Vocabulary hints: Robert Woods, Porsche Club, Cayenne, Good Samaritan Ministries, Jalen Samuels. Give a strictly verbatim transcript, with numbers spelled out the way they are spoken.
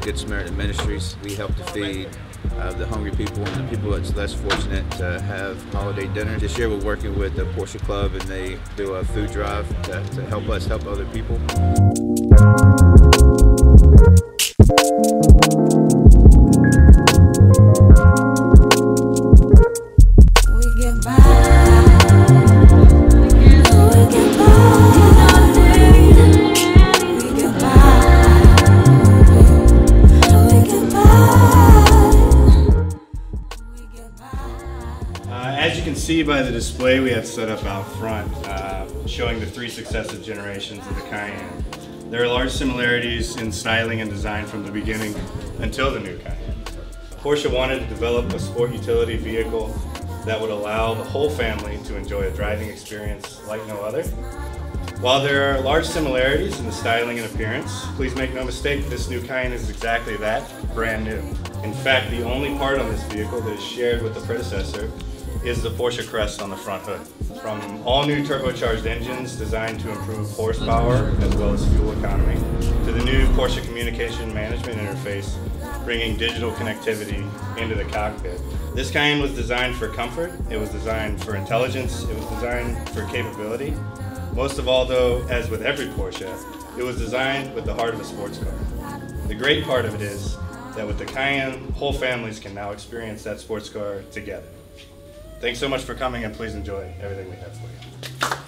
Good Samaritan Ministries. We help to feed uh, the hungry people and the people that's less fortunate to have holiday dinner. This year we're working with the Porsche Club, and they do a food drive to, to help us help other people. See by the display we have set up out front, uh, showing the three successive generations of the Cayenne. There are large similarities in styling and design from the beginning until the new Cayenne. Porsche wanted to develop a sport utility vehicle that would allow the whole family to enjoy a driving experience like no other. While there are large similarities in the styling and appearance, please make no mistake, this new Cayenne is exactly that, brand new. In fact, the only part on this vehicle that is shared with the predecessor is the Porsche crest on the front hood. From all new turbocharged engines designed to improve horsepower as well as fuel economy, to the new Porsche communication management interface, bringing digital connectivity into the cockpit. This Cayenne was designed for comfort, it was designed for intelligence, it was designed for capability. Most of all though, as with every Porsche, it was designed with the heart of a sports car. The great part of it is that with the Cayenne, whole families can now experience that sports car together. Thanks so much for coming, and please enjoy everything we have for you.